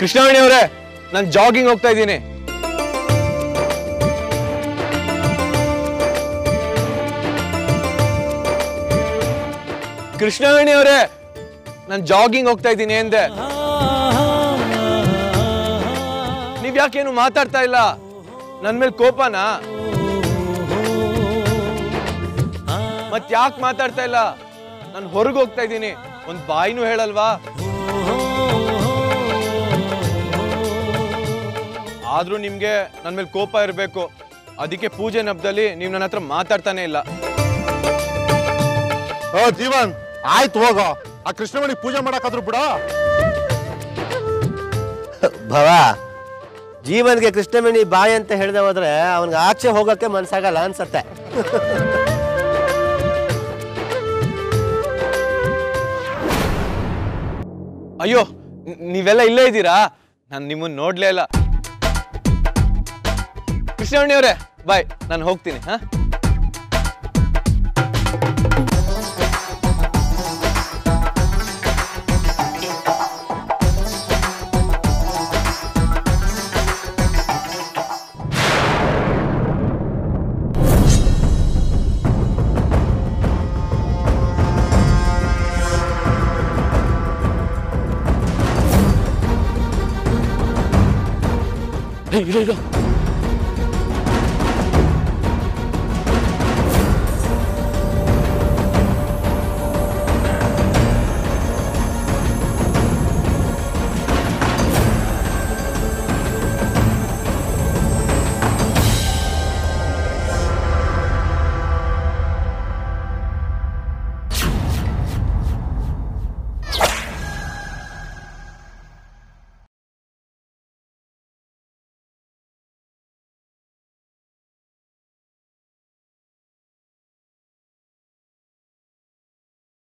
कृष्णवेणी अवरे नान jogging होता इदीनि कृष्णवेणी अवरे नान jogging होता इदीनि अंदे नीवु याकेनु माताड्ता इल्ल नन्न मेले कोपना मत्ते याके माताड्ता इल्ल नान होरगे होता इदीनि ओंदु बायिनू हेळल्वा आदरू निम्गे नन्न मेले कोप इरबेकु अदिके पूजे नब्दल्लि नीवु नन्न हत्र माताड्ताने इल्ल ओ जीवन आय्तु होगो आ कृष्णवेणी पूजे माडकाद्रू बिडो भवा जीवनिगे कृष्णवेणी बायि अंत हेळदे होद्रे अवनिगे आचे होगक्के मनसागल्ल अन्सुत्ते अय्यो नीवेल्ल इल्ले इद्दीरा नानु निम्मन्न नोडले इल्ल कृष्णवेणी अवरे बाय नान होग्तीनि हाँ रे रे रे